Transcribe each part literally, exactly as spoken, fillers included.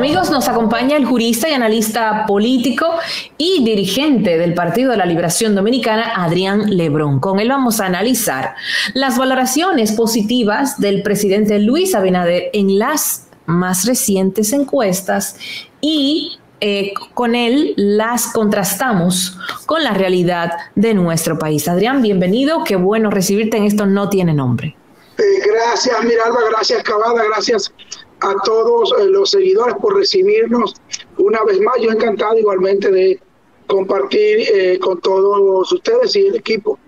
Amigos, nos acompaña el jurista y analista político y dirigente del Partido de la Liberación Dominicana, Adrián Lebrón. Con él vamos a analizar las valoraciones positivas del presidente Luis Abinader en las más recientes encuestas y eh, con él las contrastamos con la realidad de nuestro país. Adrián, bienvenido, qué bueno recibirte en Esto No Tiene Nombre. Eh, gracias Miralba, gracias Cavada, gracias a todos los seguidores por recibirnos una vez más. Yo encantado igualmente de compartir eh, con todos ustedes y el equipo.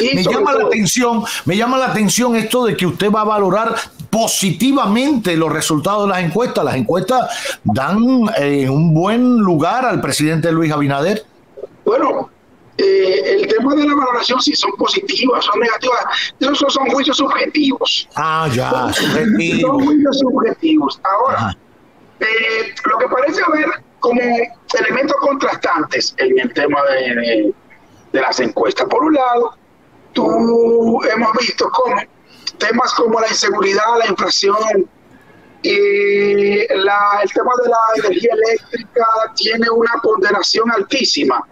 Y me llama todo. la atención, me llama la atención esto de que usted va a valorar positivamente los resultados de las encuestas. Las encuestas dan eh, un buen lugar al presidente Luis Abinader. Bueno, eh, el tema de la valoración, si son positivas, son negativas, esos son juicios subjetivos. Ah, ya, subjetivos. Son juicios subjetivos. Ahora, eh, lo que parece haber como elementos contrastantes en el tema de, de, de las encuestas. Por un lado, tú hemos visto cómo temas como la inseguridad, la inflación, y la, el tema de la energía eléctrica tiene una ponderación altísima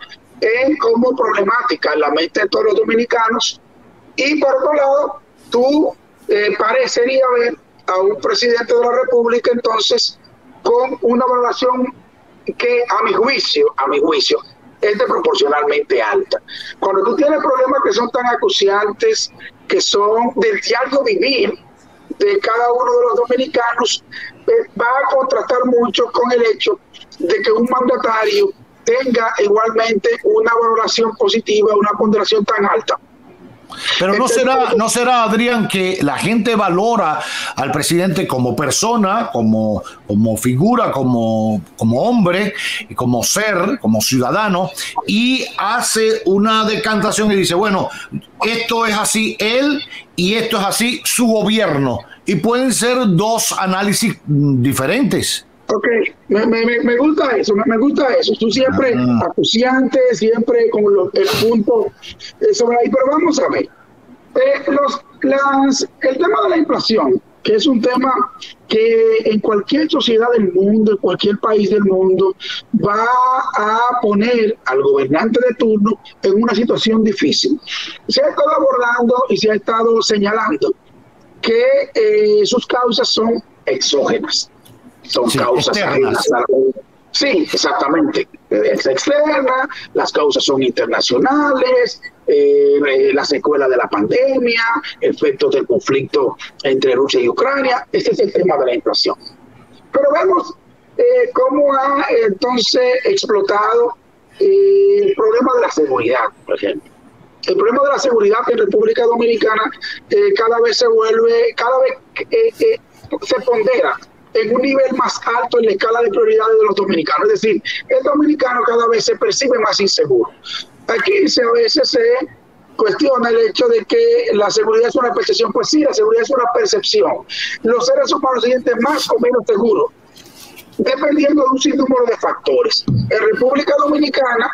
en como problemática en la mente de todos los dominicanos. Y por otro lado, tú eh, parecería ver a un presidente de la República entonces con una valoración que a mi juicio, a mi juicio, es desproporcionalmente alta. Cuando tú tienes problemas que son tan acuciantes, que son del diario vivir de cada uno de los dominicanos, eh, va a contrastar mucho con el hecho de que un mandatario tenga igualmente una valoración positiva, una ponderación tan alta. Pero no será, no será, Adrián, que la gente valora al presidente como persona, como, como figura, como, como hombre, como ser, como ciudadano, y hace una decantación y dice, bueno, esto es así él y esto es así su gobierno. Y pueden ser dos análisis diferentes. Ok, me, me, me gusta eso, me, me gusta eso. Tú siempre ah. acuciante, siempre con lo, el punto eh, sobre ahí. Pero vamos a ver, eh, los, las, el tema de la inflación, que es un tema que en cualquier sociedad del mundo, en cualquier país del mundo, va a poner al gobernante de turno en una situación difícil. Se ha estado abordando y se ha estado señalando que eh, sus causas son exógenas. Son sí, causas externas. Sí, exactamente. Es externa, las causas son internacionales, eh, las secuelas de la pandemia, efectos del conflicto entre Rusia y Ucrania. Ese es el tema de la inflación. Pero vemos eh, cómo ha entonces explotado eh, el problema de la seguridad, por ejemplo. El problema de la seguridad en República Dominicana eh, cada vez se vuelve, cada vez eh, eh, se pondera en un nivel más alto en la escala de prioridades de los dominicanos. Es decir, el dominicano cada vez se percibe más inseguro. Aquí se, a veces se cuestiona el hecho de que la seguridad es una percepción. Pues sí, la seguridad es una percepción. Los seres humanos se sienten más o menos seguros, dependiendo de un sinnúmero de factores. En República Dominicana,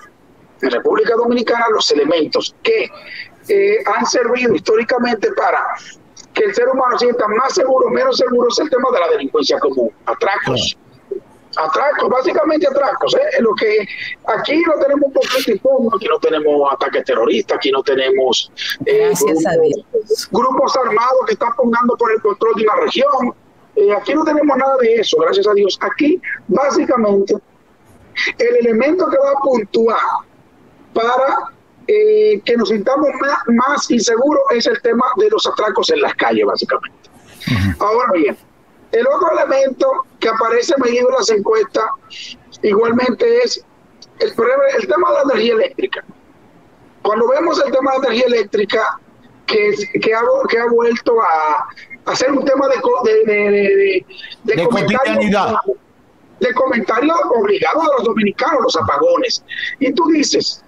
en República Dominicana los elementos que eh, han servido históricamente para que el ser humano sienta más seguro, menos seguro, es el tema de la delincuencia común. Atracos. Atracos, básicamente atracos. ¿eh? En lo que aquí no tenemos conflictos, aquí no tenemos ataques terroristas, aquí no tenemos eh, grupos, grupos armados que están pugnando por el control de una región. Eh, aquí no tenemos nada de eso, gracias a Dios. Aquí, básicamente, el elemento que va a puntuar para Eh, que nos sintamos más, más inseguros es el tema de los atracos en las calles, básicamente. Uh-huh. Ahora bien, el otro elemento que aparece medido en las encuestas igualmente es el, el tema de la energía eléctrica. Cuando vemos el tema de la energía eléctrica, que, que, ha, que ha vuelto a, a ser un tema de, de, de, de, de, de comentario, de comentario obligado a los dominicanos, los apagones. Y tú dices,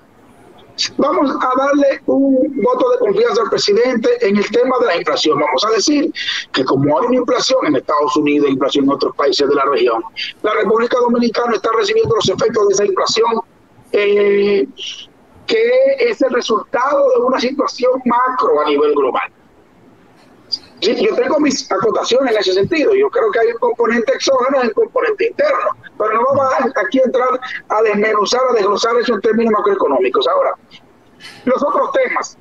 vamos a darle un voto de confianza al presidente en el tema de la inflación. Vamos a decir que como hay una inflación en Estados Unidos, inflación en otros países de la región, la República Dominicana está recibiendo los efectos de esa inflación, eh, que es el resultado de una situación macro a nivel global. Sí, yo tengo mis acotaciones en ese sentido. Yo creo que hay un componente exógeno y un componente interno, pero no vamos a aquí a entrar a desmenuzar, a desglosar eso en términos macroeconómicos. Ahora, los otros temas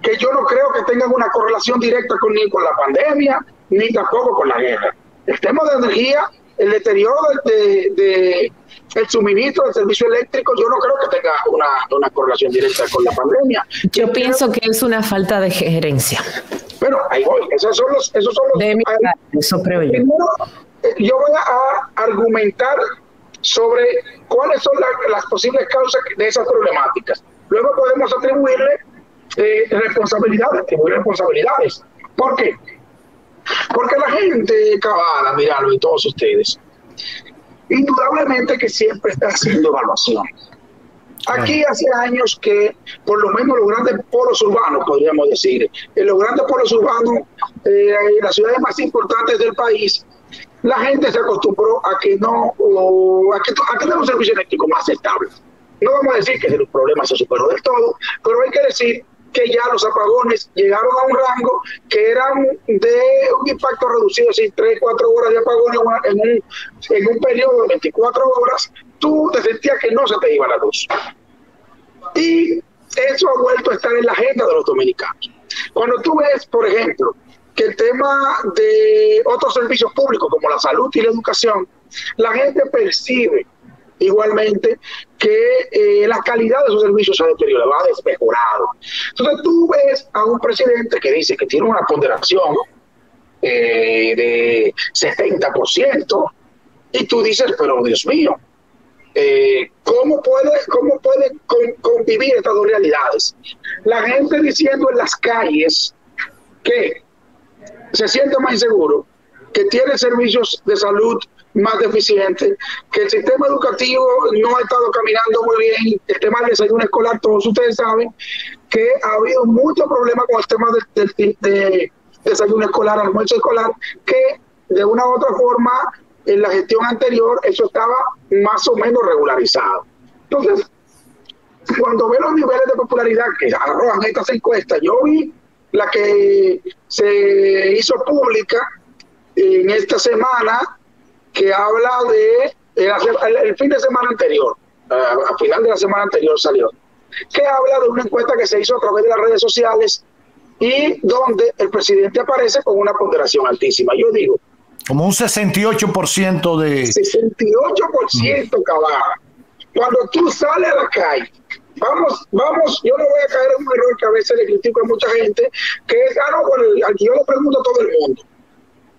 que yo no creo que tengan una correlación directa con, ni con la pandemia, ni tampoco con la guerra. El tema de energía, el deterioro de, de el suministro del servicio eléctrico, yo no creo que tenga una, una correlación directa con la pandemia. Yo, yo pienso creo... que es una falta de gerencia. Bueno, ahí voy. Esos son los... Esos son los de mi parte, eso creo yo. Primero, yo voy a argumentar sobre cuáles son la, las posibles causas de esas problemáticas. Luego podemos atribuirle eh, responsabilidades, atribuir responsabilidades. ¿Por qué? Porque la gente Cavada, Miralba y todos ustedes, indudablemente que siempre está haciendo evaluación. Aquí hace años que, por lo menos los grandes polos urbanos, podríamos decir, en los grandes polos urbanos, eh, en las ciudades más importantes del país, la gente se acostumbró a que no, o a que, a que tenga un servicio eléctrico más estable. No vamos a decir que el problema se superó del todo, pero hay que decir que ya los apagones llegaron a un rango que eran de un impacto reducido, así tres, cuatro horas de apagones en un, en un periodo de veinticuatro horas, tú te sentías que no se te iba la luz. Y eso ha vuelto a estar en la agenda de los dominicanos. Cuando tú ves, por ejemplo, que el tema de otros servicios públicos como la salud y la educación, la gente percibe igualmente que eh, la calidad de sus servicios se ha deteriorado, ha desmejorado. Entonces tú ves a un presidente que dice que tiene una ponderación eh, de setenta por ciento y tú dices, pero Dios mío, eh, ¿cómo puede, cómo puede con, convivir estas dos realidades? La gente diciendo en las calles que se siente más inseguro, que tiene servicios de salud más deficiente, que el sistema educativo no ha estado caminando muy bien, el tema del desayuno escolar, todos ustedes saben que ha habido muchos problemas con el tema del de, de desayuno escolar, almuerzo escolar, que de una u otra forma en la gestión anterior eso estaba más o menos regularizado. Entonces, cuando ve los niveles de popularidad que arrojan estas encuestas, yo vi la que se hizo pública en esta semana, que habla de el, el fin de semana anterior, uh, a final de la semana anterior salió, que habla de una encuesta que se hizo a través de las redes sociales y donde el presidente aparece con una ponderación altísima. Yo digo... Como un sesenta y ocho por ciento de... sesenta y ocho por ciento mm. Cavada. Cuando tú sales a la calle, vamos, vamos, yo no voy a caer en un error que a veces le critico a mucha gente, que es, ah, no, bueno, aquí yo le pregunto a todo el mundo.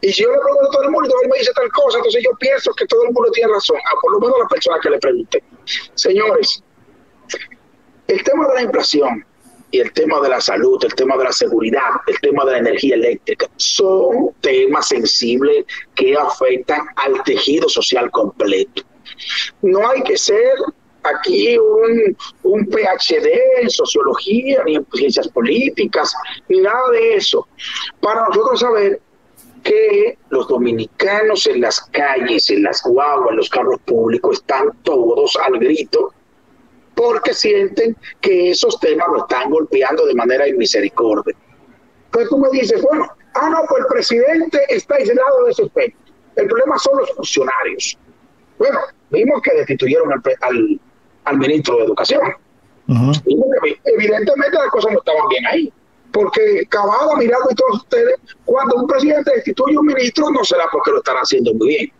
Y si yo le pregunto a todo el mundo y todo el mundo me dice tal cosa, entonces yo pienso que todo el mundo tiene razón, a por lo menos la persona que le pregunté. Señores, el tema de la inflación y el tema de la salud, el tema de la seguridad, el tema de la energía eléctrica, son temas sensibles que afectan al tejido social completo. No hay que ser aquí un, un P H D en sociología, ni en ciencias políticas, ni nada de eso, para nosotros saber que los dominicanos en las calles, en las guaguas, en los carros públicos, están todos al grito porque sienten que esos temas lo están golpeando de manera inmisericordia. Entonces tú me dices, bueno, ah, no, pues el presidente está aislado de ese aspecto. El problema son los funcionarios. Bueno, vimos que destituyeron al, al, al ministro de Educación. Uh-huh. Vimos que evidentemente las cosas no estaban bien ahí. Porque Cavada, Miralba y todos ustedes, cuando un presidente destituye a un ministro, no será porque lo están haciendo muy bien.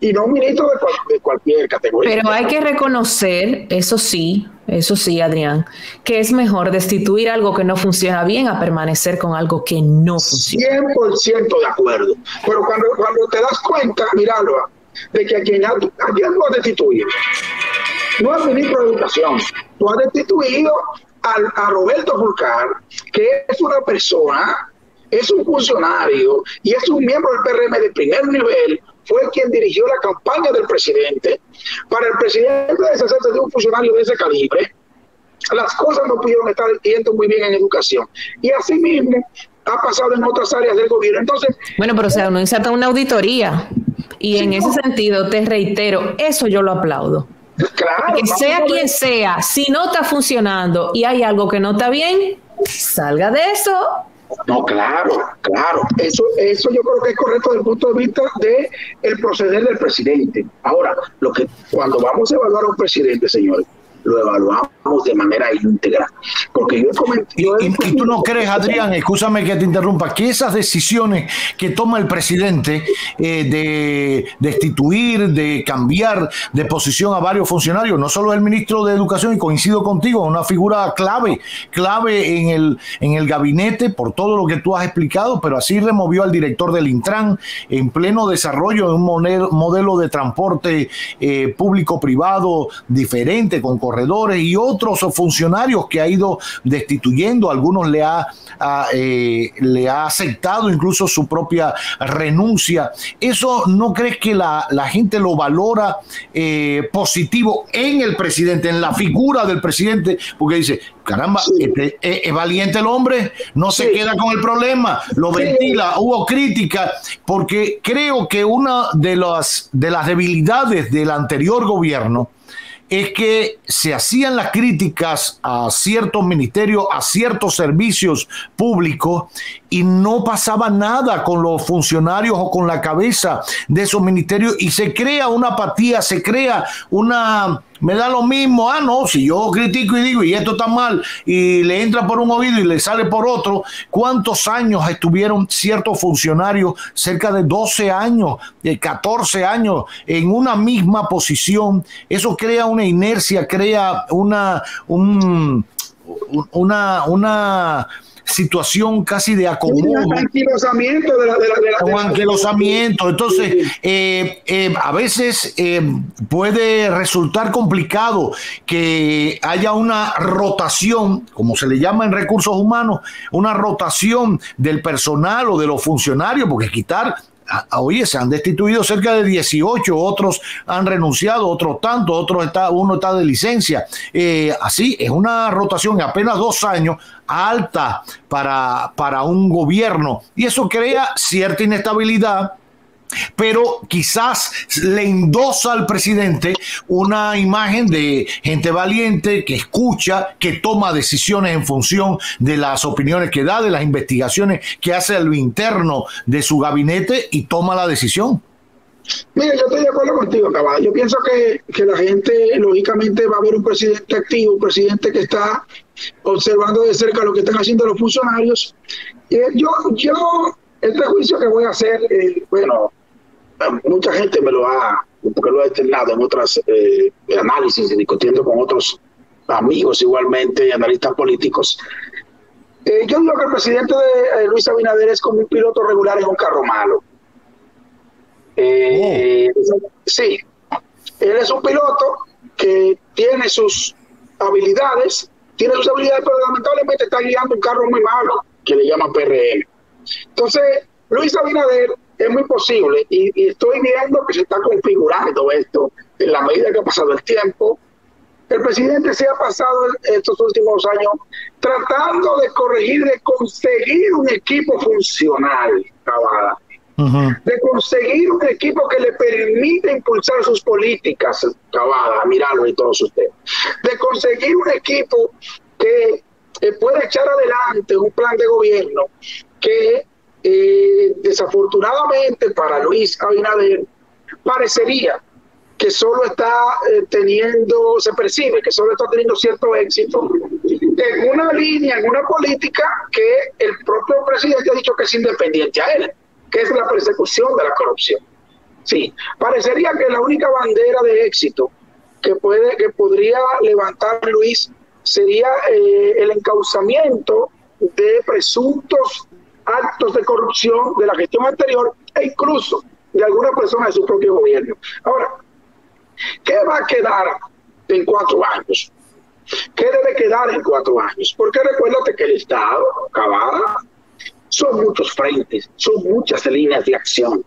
Y no un ministro de, cual, de cualquier categoría. Pero hay que reconocer, eso sí, eso sí, Adrián, que es mejor destituir algo que no funciona bien a permanecer con algo que no funciona. cien por ciento de acuerdo. Pero cuando, cuando te das cuenta, Miralba, de que a quien, a quien lo has destituido, no al ministro de Educación, lo has destituido a Roberto Fulcar, que es una persona, es un funcionario y es un miembro del P R M de primer nivel, fue quien dirigió la campaña del presidente. Para el presidente deshacerse de un funcionario de ese calibre, las cosas no pudieron estar yendo muy bien en educación. Y así mismo ha pasado en otras áreas del gobierno. Entonces, bueno, pero o sea, uno inserta una auditoría y si en no, ese sentido te reitero, eso yo lo aplaudo. Claro, que sea quien sea, si no está funcionando y hay algo que no está bien, salga de eso No, claro, claro. Eso, eso yo creo que es correcto desde el punto de vista de el proceder del presidente. Ahora, lo que cuando vamos a evaluar a un presidente, señores, lo evaluamos de manera íntegra. Porque yo comenté... ¿Y, y tú no crees, Adrián, escúchame que te interrumpa, que esas decisiones que toma el presidente eh, de destituir, de cambiar de posición a varios funcionarios, no solo el ministro de Educación, y coincido contigo, una figura clave, clave en el, en el gabinete por todo lo que tú has explicado, pero así removió al director del Intran en pleno desarrollo de un modelo de transporte eh, público-privado diferente, con corredores y otros funcionarios que ha ido destituyendo, algunos le ha, a, eh, le ha aceptado incluso su propia renuncia. ¿Eso no crees que la, la gente lo valora eh, positivo en el presidente, en la figura del presidente? Porque dice, caramba, sí, este, es, es valiente el hombre, no sí. se queda con el problema, lo sí. ventila, hubo crítica, porque creo que una de las, de las debilidades del anterior gobierno es que se hacían las críticas a ciertos ministerios, a ciertos servicios públicos, y no pasaba nada con los funcionarios o con la cabeza de esos ministerios, y se crea una apatía, se crea una... me da lo mismo, ah no, si yo critico y digo y esto está mal, y le entra por un oído y le sale por otro. ¿Cuántos años estuvieron ciertos funcionarios, cerca de doce años, de catorce años en una misma posición? Eso crea una inercia, crea una un, una, una situación casi de acomodo, un anquilosamiento de la, de la, de la, un anquilosamiento. Entonces eh, eh, a veces eh, puede resultar complicado que haya una rotación, como se le llama en recursos humanos, una rotación del personal o de los funcionarios, porque quitar... Oye, se han destituido cerca de dieciocho, otros han renunciado, otros tanto, otros está, uno está de licencia. Eh, así es una rotación en apenas dos años alta para, para un gobierno, y eso crea cierta inestabilidad, pero quizás le endosa al presidente una imagen de gente valiente que escucha, que toma decisiones en función de las opiniones que da, de las investigaciones que hace a lo interno de su gabinete y toma la decisión. Mira, yo estoy de acuerdo contigo, Cavada. Yo pienso que, que la gente, lógicamente, va a ver un presidente activo, un presidente que está observando de cerca lo que están haciendo los funcionarios. Eh, yo, yo, este juicio que voy a hacer, eh, bueno... mucha gente me lo ha, porque lo ha externado en otros eh, análisis, discutiendo con otros amigos igualmente, analistas políticos. Eh, yo digo que el presidente de eh, Luis Abinader es como un piloto regular en un carro malo. Eh, oh. Sí, él es un piloto que tiene sus habilidades, tiene sus habilidades, pero lamentablemente está guiando un carro muy malo, que le llaman P R M. Entonces, Luis Abinader... es muy posible, y, y estoy viendo que se está configurando esto en la medida que ha pasado el tiempo. El presidente se ha pasado estos últimos años tratando de corregir, de conseguir un equipo funcional, Cavada, uh-huh. de conseguir un equipo que le permita impulsar sus políticas, Cavada, Miralba y todos ustedes, de conseguir un equipo que eh, pueda echar adelante un plan de gobierno que... Eh, desafortunadamente para Luis Abinader parecería que solo está eh, teniendo, se percibe que solo está teniendo cierto éxito en una línea, en una política que el propio presidente ha dicho que es independiente a él, que es la persecución de la corrupción. Sí, parecería que la única bandera de éxito que puede, que podría levantar Luis sería eh, el encauzamiento de presuntos actos de corrupción de la gestión anterior e incluso de alguna persona de su propio gobierno. Ahora, ¿qué va a quedar en cuatro años? ¿Qué debe quedar en cuatro años? Porque recuérdate que el Estado, Cavada, son muchos frentes, son muchas líneas de acción.